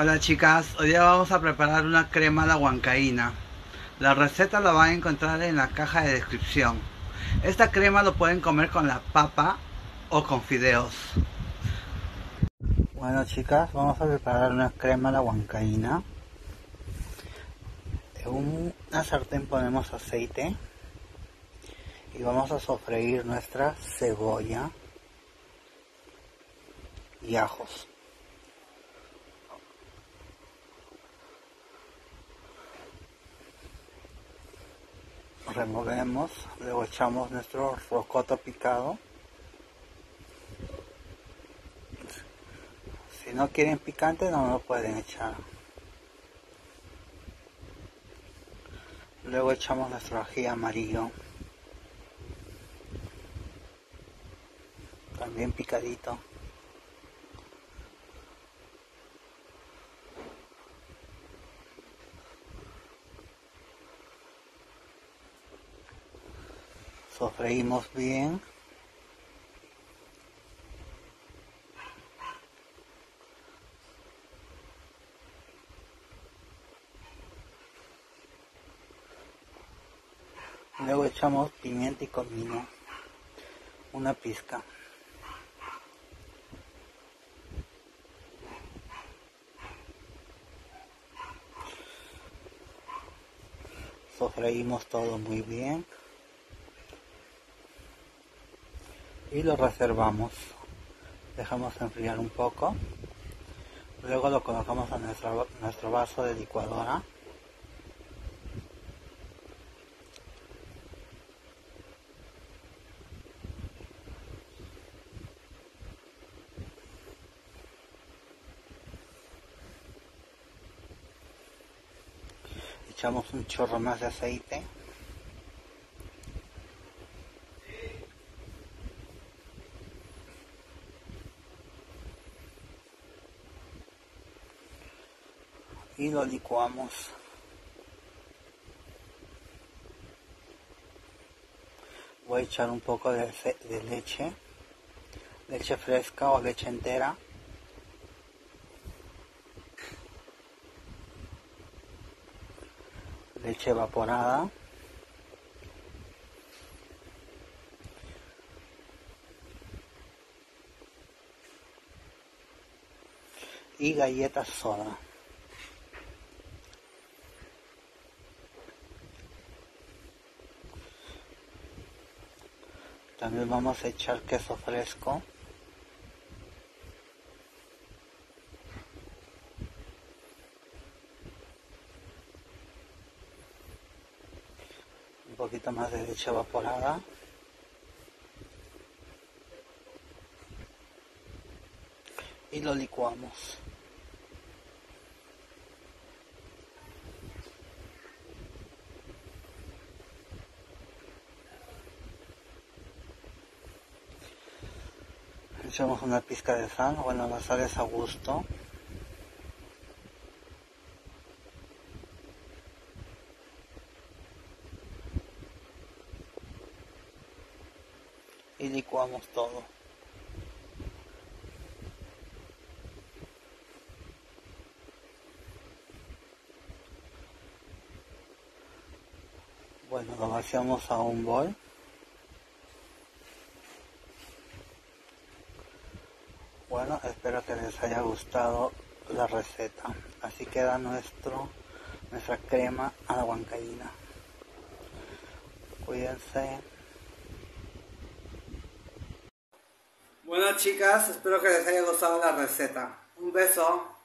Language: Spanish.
Hola chicas, hoy día vamos a preparar una crema a la huancaína. La receta la van a encontrar en la caja de descripción. Esta crema lo pueden comer con la papa o con fideos. Bueno chicas, vamos a preparar una crema a la huancaína. En una sartén ponemos aceite y vamos a sofreír nuestra cebolla y ajos. Removemos, luego echamos nuestro rocoto picado. Si no quieren picante no lo pueden echar. Luego echamos nuestro ají amarillo, también picadito. Sofreímos bien. Luego echamos pimienta y comino, una pizca. Sofreímos todo muy bien. Y lo reservamos, dejamos enfriar un poco, luego lo colocamos en nuestro vaso de licuadora. Echamos un chorro más de aceite. Y lo licuamos. Voy a echar un poco de leche, leche fresca o leche entera. Leche evaporada. Y galletas soda. También vamos a echar queso fresco. Un poquito más de leche evaporada. Y lo licuamos. Echamos una pizca de sal, bueno, la sal es a gusto. Y licuamos todo. Bueno, lo vaciamos a un bol. Bueno, espero que les haya gustado la receta. Así queda nuestra crema a la huancaína. Cuídense. Bueno chicas, espero que les haya gustado la receta. Un beso.